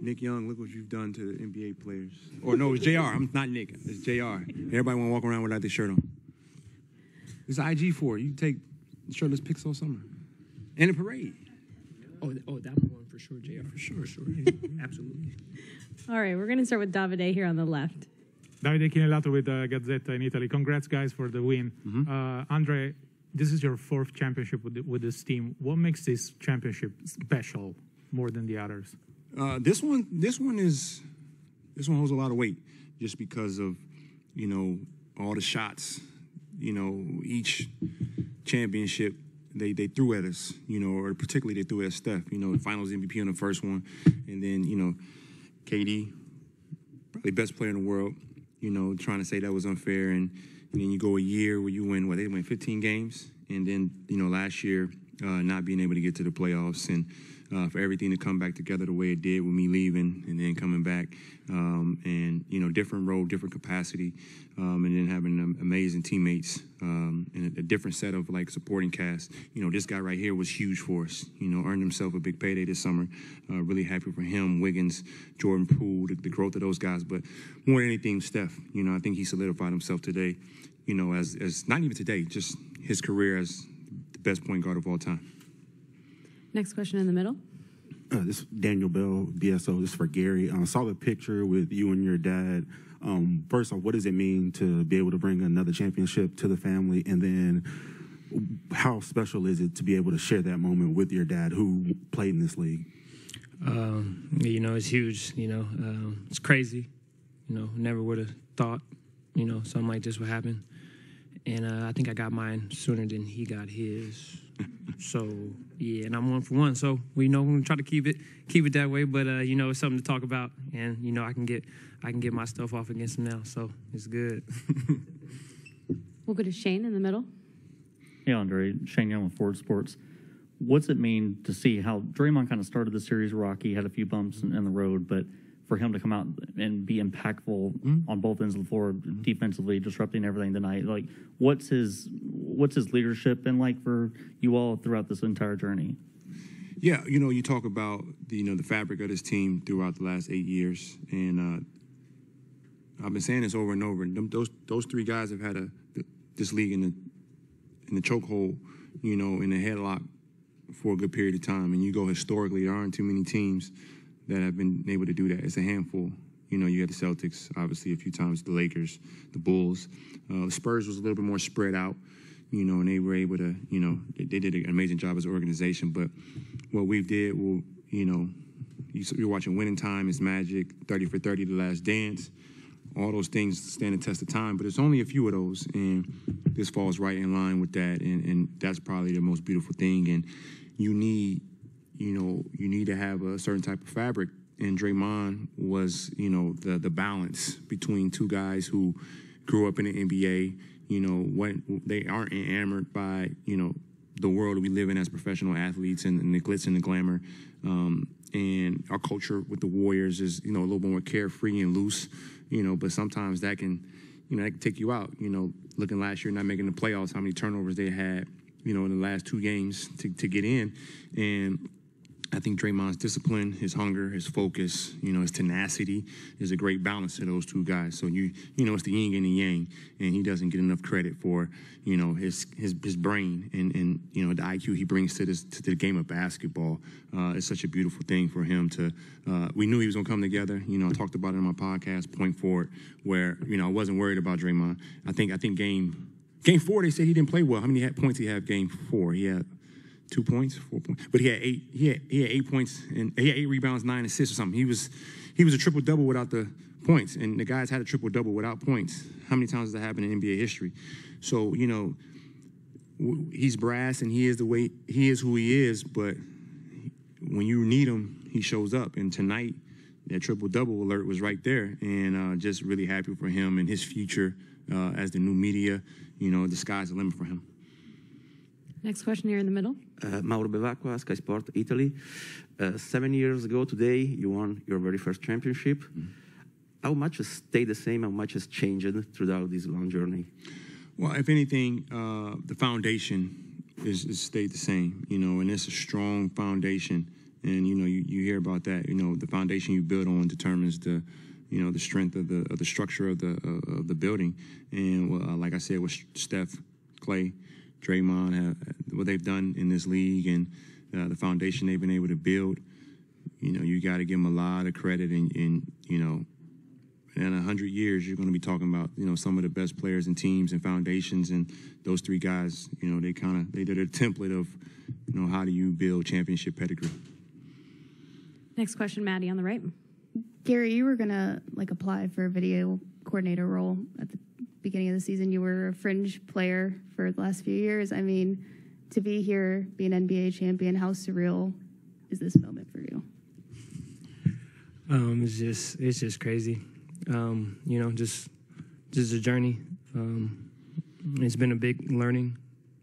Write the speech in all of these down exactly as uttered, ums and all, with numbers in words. Nick Young, look what you've done to the N B A players. Or no, it's J R. I'm not Nick. It's J R. Everybody want to walk around without their shirt on. It's I G for you take shirtless pics all summer. And a parade. Oh, oh, that one for sure, J R. For sure, sure. Yeah, absolutely. All right, we're going to start with Davide here on the left. Davide Chinellato with uh, Gazzetta in Italy. Congrats, guys, for the win. Mm-hmm. uh, Andre, this is your fourth championship with, the, with this team. What makes this championship special more than the others? Uh, this one, this one is, this one holds a lot of weight, just because of, you know, all the shots, you know, each championship they they threw at us, you know, or particularly they threw at Steph, you know, Finals M V P on the first one, and then you know, K D, probably best player in the world, you know, trying to say that was unfair, and, and then you go a year where you win, what they win fifteen games, and then you know last year uh, not being able to get to the playoffs and. Uh, for everything to come back together the way it did with me leaving and then coming back um, and, you know, different role, different capacity, um, and then having amazing teammates um, and a, a different set of, like, supporting cast. You know, this guy right here was huge for us, you know, earned himself a big payday this summer. Uh, really happy for him, Wiggins, Jordan Poole, the, the growth of those guys. But more than anything, Steph, you know, I think he solidified himself today, you know, as, as not even today, just his career as the best point guard of all time. Next question in the middle. Uh, this is Daniel Bell, D S O. This is for Gary. I saw the picture with you and your dad. Um, first off, what does it mean to be able to bring another championship to the family? And then how special is it to be able to share that moment with your dad who played in this league? Uh, you know, it's huge. You know, uh, it's crazy. You know, never would have thought, you know, something like this would happen. And uh, I think I got mine sooner than he got his. So, yeah, and I'm one for one. So, we know we're going to try to keep it keep it that way. But, uh, you know, it's something to talk about. And, you know, I can get I can get my stuff off against him now. So, it's good. We'll go to Shane in the middle. Hey, Andre. Shane Young with Ford Sports. What's it mean to see how Draymond kind of started the series rocky, had a few bumps in, in the road, but for him to come out and be impactful mm-hmm. on both ends of the floor, mm-hmm. defensively, disrupting everything tonight, like what's his what's his leadership been like for you all throughout this entire journey? Yeah, you know, you talk about the, you know the fabric of this team throughout the last eight years, and uh, I've been saying this over and over. And them, those those three guys have had a this league in the in the chokehold, you know, in the headlock for a good period of time. And you go historically, there aren't too many teams that have been able to do that. It's a handful. You know, you had the Celtics, obviously, a few times, the Lakers, the Bulls. Uh, the Spurs was a little bit more spread out, you know, and they were able to, you know, they, they did an amazing job as an organization. But what we did, well, you know, you, you're watching Winning Time, it's Magic, thirty for thirty, The Last Dance. All those things stand the test of time, but it's only a few of those, and this falls right in line with that, and, and that's probably the most beautiful thing. And you need... you know, you need to have a certain type of fabric. And Draymond was, you know, the the balance between two guys who grew up in the N B A, you know, what they aren't enamored by, you know, the world we live in as professional athletes and, and the glitz and the glamour. Um, and our culture with the Warriors is, you know, a little more carefree and loose, you know, but sometimes that can, you know, that can take you out. You know, looking last year, not making the playoffs, how many turnovers they had, you know, in the last two games to, to get in. And I think Draymond's discipline, his hunger, his focus, you know, his tenacity is a great balance to those two guys. So, you you know, it's the yin and the yang, and he doesn't get enough credit for, you know, his his, his brain and, and, you know, the I Q he brings to this to the game of basketball. Uh, it's such a beautiful thing for him to uh, – we knew he was going to come together. You know, I talked about it in my podcast, Point Forward, where, you know, I wasn't worried about Draymond. I think I think game game four they said he didn't play well. How many points did he have game four? He had – Two points, four points, but he had eight. He had he had eight points and he had eight rebounds, nine assists or something. He was he was a triple double without the points, and the guys had a triple double without points. How many times has that happened in N B A history? So you know, w he's brass and he is the way he is who he is. But when you need him, he shows up. And tonight, that triple double alert was right there, and uh, just really happy for him and his future uh, as the new media. You know, the sky's the limit for him. Next question here in the middle. Uh, Mauro Bevacqua, Sky Sport, Italy. Uh, seven years ago today, you won your very first championship. Mm-hmm. How much has stayed the same? How much has changed throughout this long journey? Well, if anything, uh, the foundation is, is stayed the same, you know, and it's a strong foundation And, you know, you, you hear about that. You know, the foundation you build on determines the, you know, the strength of the of the structure of the uh, of the building. And uh, like I said, with Steph, Clay, Draymond, have, what they've done in this league and uh, the foundation they've been able to build, you know, you got to give them a lot of credit. And, and you know, in one hundred years, you're going to be talking about, you know, some of the best players and teams and foundations. And those three guys, you know, they kind of, they did a template of, you know, how do you build championship pedigree. Next question, Maddie, on the right. Gary, you were going to, like, apply for a video coordinator role at the beginning of the season. You were a fringe player for the last few years. I mean, to be here, be an N B A champion, how surreal is this moment for you? Um, it's just, it's just crazy. Um, you know, just just a journey. Um, it's been a big learning,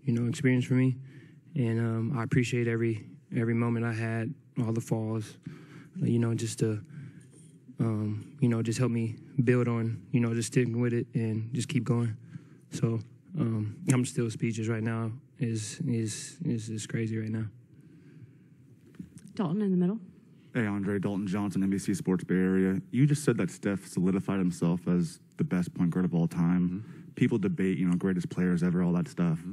you know, experience for me, and um, I appreciate every every moment I had, all the falls, you know, just to, um, you know, just help me build on, you know, just sticking with it and just keep going. So um, I'm still speechless right now. Is is is is crazy right now. Dalton in the middle. Hey, Andre, Dalton Johnson, N B C Sports Bay Area. You just said that Steph solidified himself as the best point guard of all time. Mm-hmm. People debate, you know, greatest players ever, all that stuff. Mm-hmm.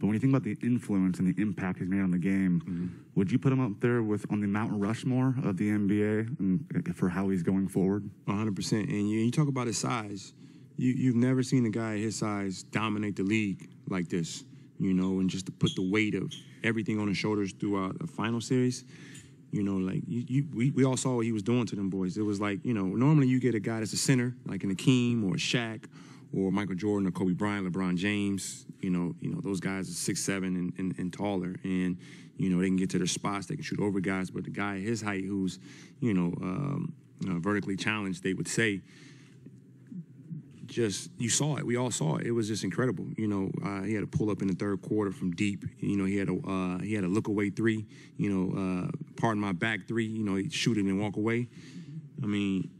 But when you think about the influence and the impact he's made on the game, mm-hmm. would you put him up there with on the Mount Rushmore of the N B A and, for how he's going forward? one hundred percent. And you, you talk about his size. You, you've never seen a guy his size dominate the league like this, you know, and just to put the weight of everything on his shoulders throughout the final series. You know, like, you, you, we, we all saw what he was doing to them boys. It was like, you know, normally you get a guy that's a center, like an Akeem or a Shaq or Michael Jordan or Kobe Bryant, LeBron James. You know, you know those guys are six seven and, and, and taller. And, you know, they can get to their spots. They can shoot over guys. But the guy his height who's, you know, um, you know, vertically challenged, they would say, just, you saw it. We all saw it. It was just incredible. You know, uh, he had a pull up in the third quarter from deep. You know, he had a uh, he had a look away three. You know, uh, pardon my back three. You know, he'd shoot it and walk away. I mean,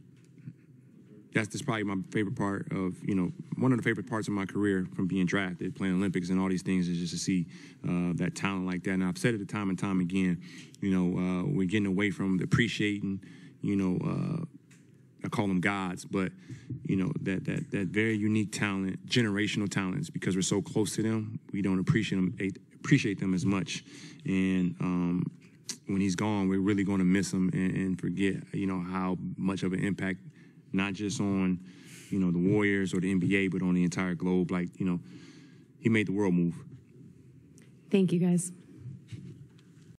that's just probably my favorite part of, you know, one of the favorite parts of my career from being drafted, playing Olympics and all these things, is just to see uh, that talent like that. And I've said it time and time again. You know, uh, we're getting away from appreciating, you know. Uh, I call them gods, but, you know, that, that, that very unique talent, generational talents, because we're so close to them, we don't appreciate them, appreciate them as much. And um, when he's gone, we're really going to miss him and, and forget, you know, how much of an impact, not just on, you know, the Warriors or the N B A, but on the entire globe. Like, you know, he made the world move. Thank you, guys.